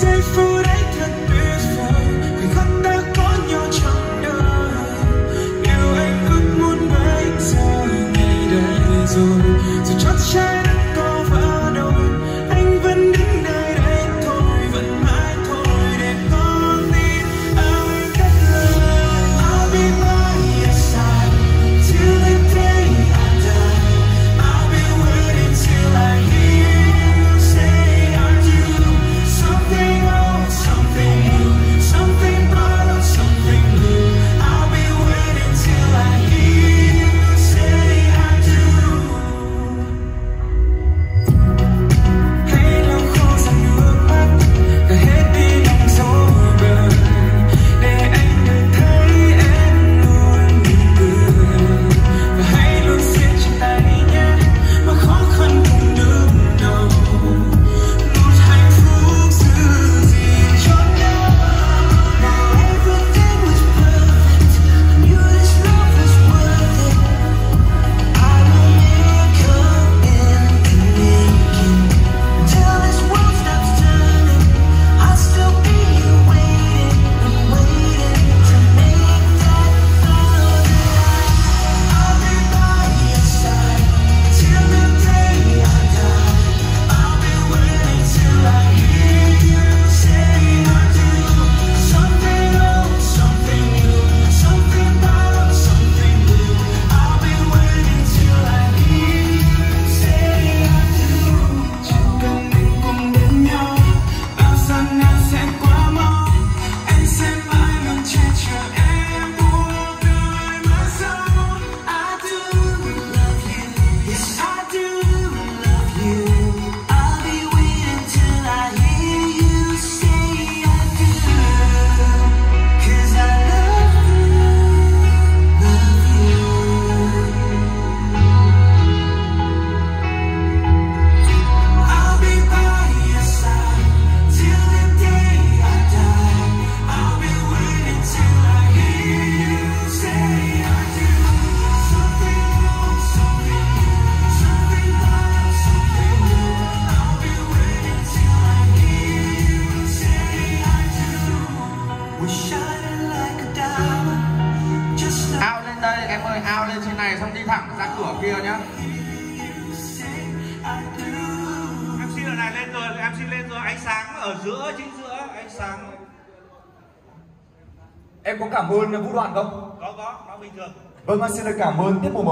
giây phút ấy thật tuyệt vời, khoảnh khắc đã có nhau trong đời. Điều anh ước muốn với anh giờ ngày đã rồi, dù chót trái đất có vỡ đôi, anh vẫn đứng nơi đây thôi, vẫn mãi thôi để con tin anh cất lời. I'll be by your side till the day I die. I'll be waiting till I hear you say I do. Something old, something new, something borrowed, something blue. I'll be waiting till I hear you say I do. Hãy lau khô dòng nước mắt, rồi hết đi nắng dối bời, để anh được thấy em luôn mỉm cười. Và hãy luôn siết chặt tay nhé, mà khó khăn cũng đớn đau. Một hạnh phúc giữ gìn cho nhau. Now everything was perfect, I knew this love was worth it. I will make up in the making. Until this world stops turning, I'll still be here waiting. I'm waiting to make that final. I'll be by your side till the day I die. I'll be waiting till I hear you say I do. Something old, something new, something borrowed, something blue. I'll be waiting till I hear you say I do. Chỉ cần mình cùng bên nhau, bao gian nan sẽ qua mau. Anh sẽ mãi luôn che chở em buông đời mãi sau. I do love you, yes I do love you. I'll be waiting till I hear you say I do. 'Cause I love you, love you. I'll be by your side till the day I die. I'll be waiting till I hear you say I do. Something old, something new, something borrowed, something blue. I'll be waiting till I hear you say I do. We're shining like a diamond, just like Ao lên đây em ơi, ao lên trên này xong đi thẳng ra cửa kia nhá. you say I do. MC lần này lên rồi, MC lên rồi, ánh sáng ở giữa, chính giữa, ánh sáng. Em có cảm ơn Vũ Đoàn không? Có, nó bình thường. Vâng, anh xin được cảm ơn tiết mục.